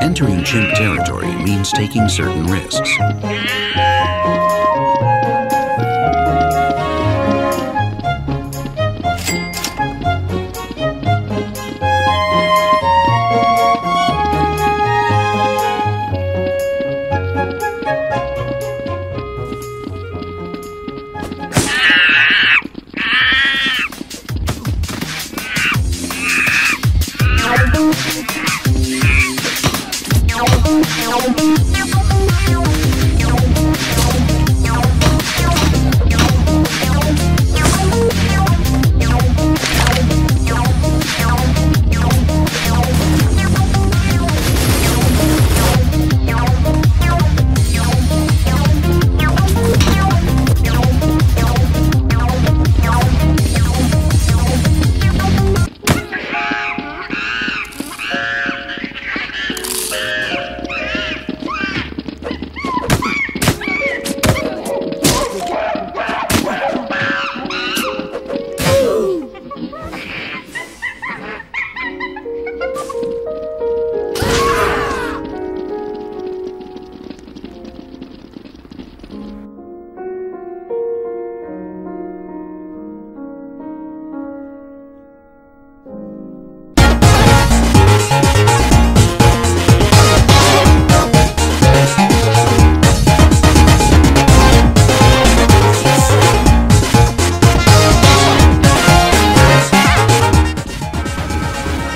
Entering chimp territory means taking certain risks.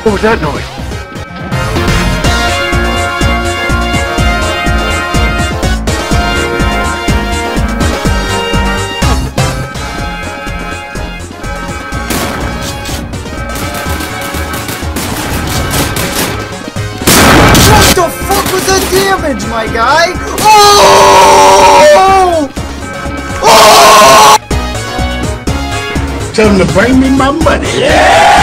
What was that noise? What the fuck was that damage, my guy? Oh! Oh! Tell him to bring me my money. Yeah!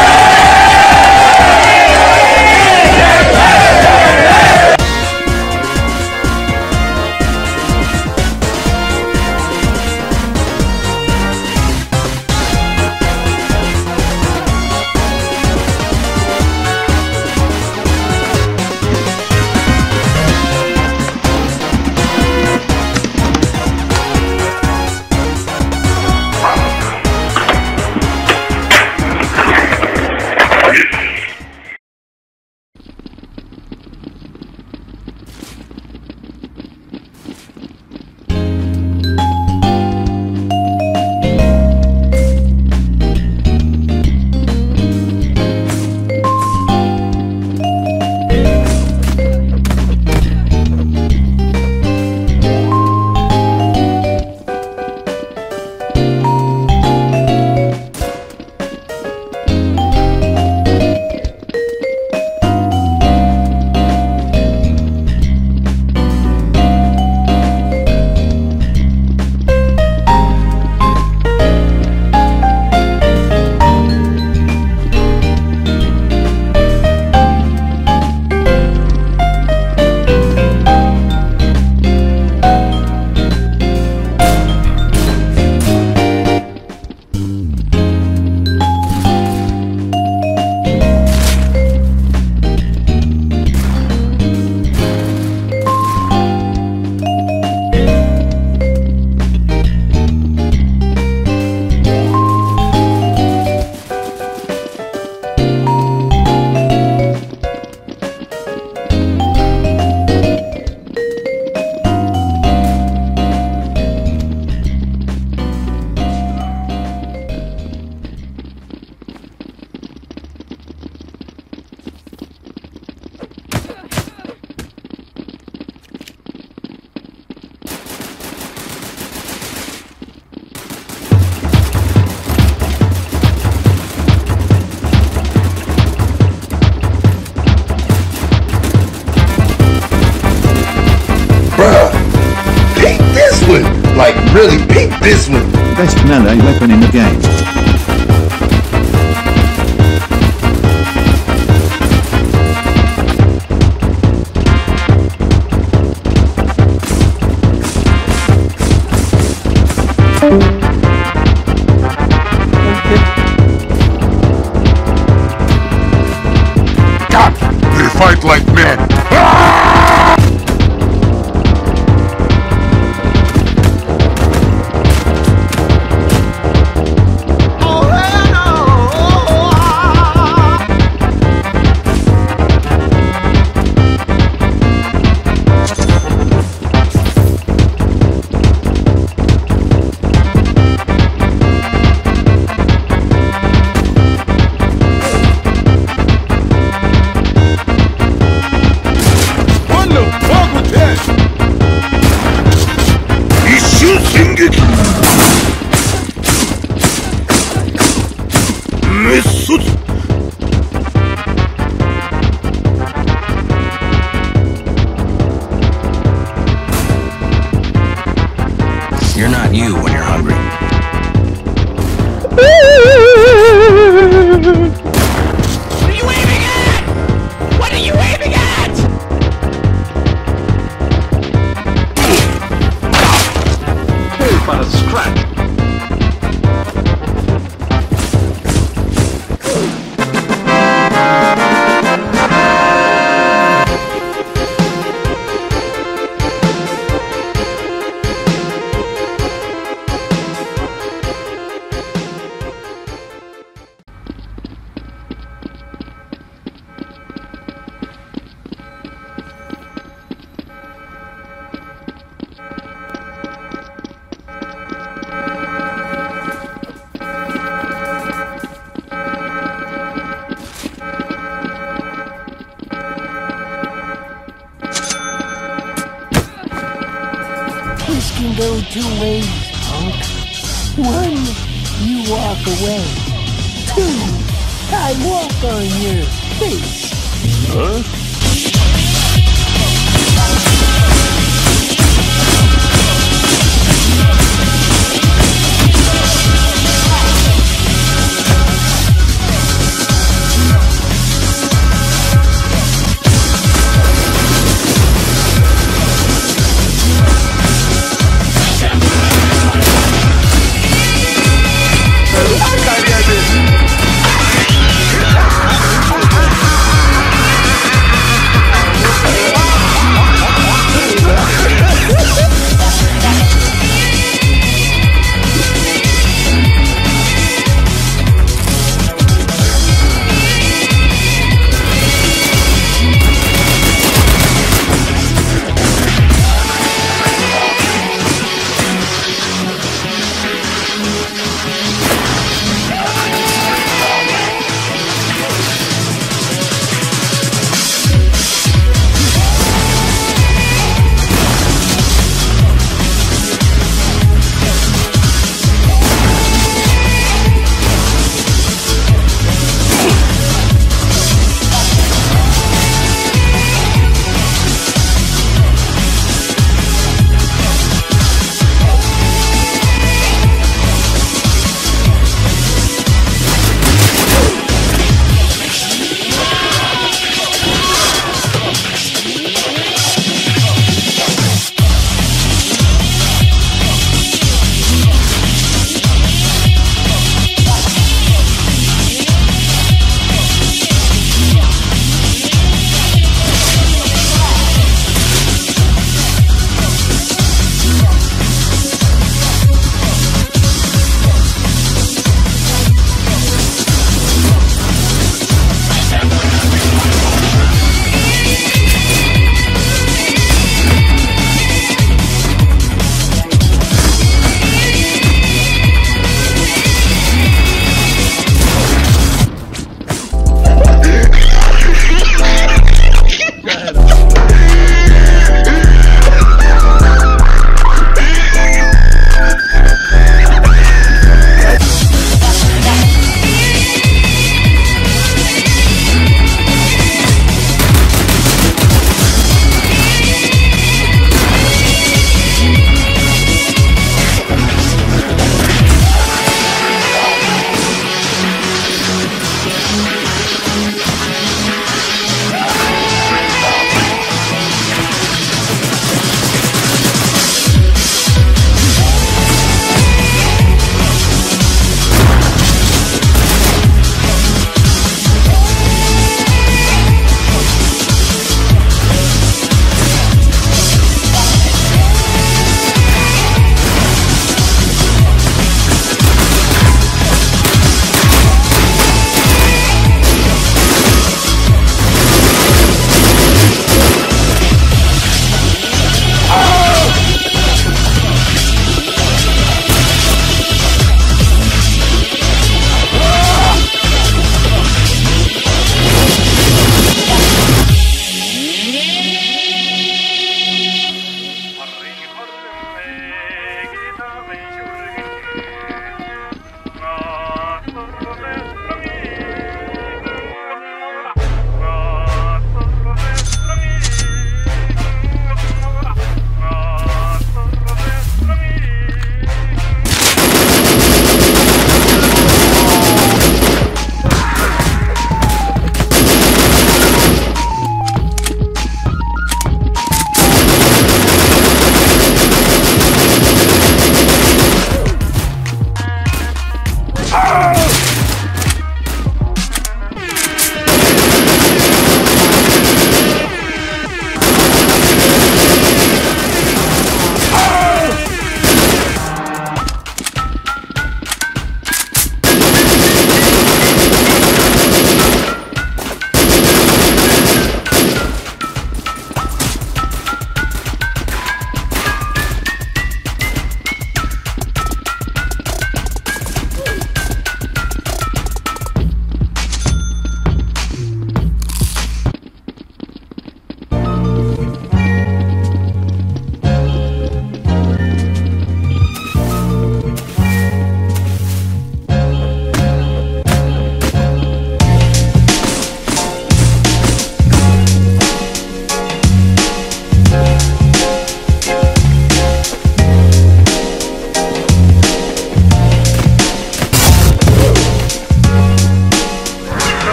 Like, really pick this one! Best melee weapon in the game. fight like men. You're not you when you're hungry. What are you aiming at? What are you aiming at? Hey, but a scratch. This can go two ways, punk. One, you walk away. Two, I walk on your face. Huh?